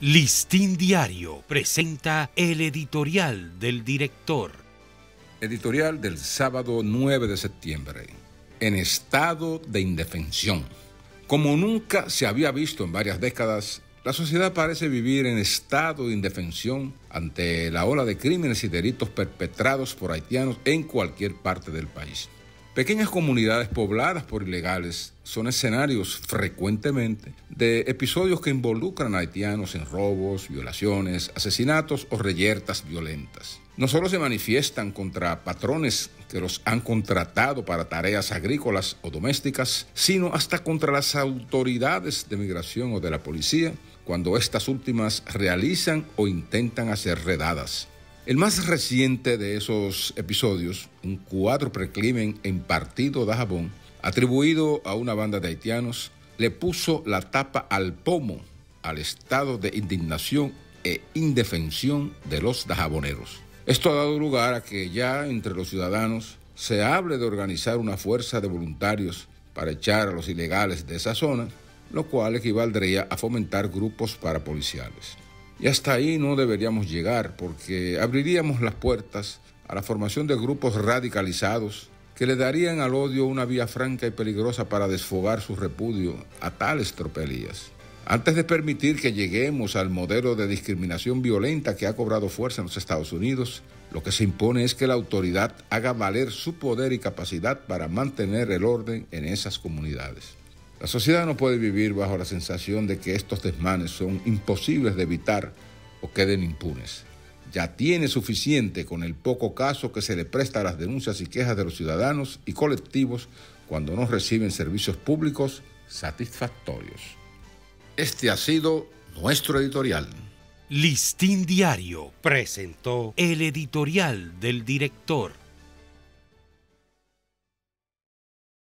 Listín Diario presenta el editorial del director. Editorial del sábado 9 de septiembre. En estado de indefensión. Como nunca se había visto en varias décadas, la sociedad parece vivir en estado de indefensión ante la ola de crímenes y delitos perpetrados por haitianos en cualquier parte del país. Pequeñas comunidades pobladas por ilegales son escenarios frecuentemente de episodios que involucran a haitianos en robos, violaciones, asesinatos o reyertas violentas. No solo se manifiestan contra patrones que los han contratado para tareas agrícolas o domésticas, sino hasta contra las autoridades de migración o de la policía cuando estas últimas realizan o intentan hacer redadas. El más reciente de esos episodios, un cuádruple crimen en partido Dajabón, atribuido a una banda de haitianos, le puso la tapa al pomo al estado de indignación e indefensión de los dajaboneros. Esto ha dado lugar a que ya entre los ciudadanos se hable de organizar una fuerza de voluntarios para echar a los ilegales de esa zona, lo cual equivaldría a fomentar grupos parapoliciales. Y hasta ahí no deberíamos llegar, porque abriríamos las puertas a la formación de grupos radicalizados que le darían al odio una vía franca y peligrosa para desfogar su repudio a tales tropelías. Antes de permitir que lleguemos al modelo de discriminación violenta que ha cobrado fuerza en los Estados Unidos, lo que se impone es que la autoridad haga valer su poder y capacidad para mantener el orden en esas comunidades. La sociedad no puede vivir bajo la sensación de que estos desmanes son imposibles de evitar o queden impunes. Ya tiene suficiente con el poco caso que se le presta a las denuncias y quejas de los ciudadanos y colectivos cuando no reciben servicios públicos satisfactorios. Este ha sido nuestro editorial. Listín Diario presentó el editorial del director.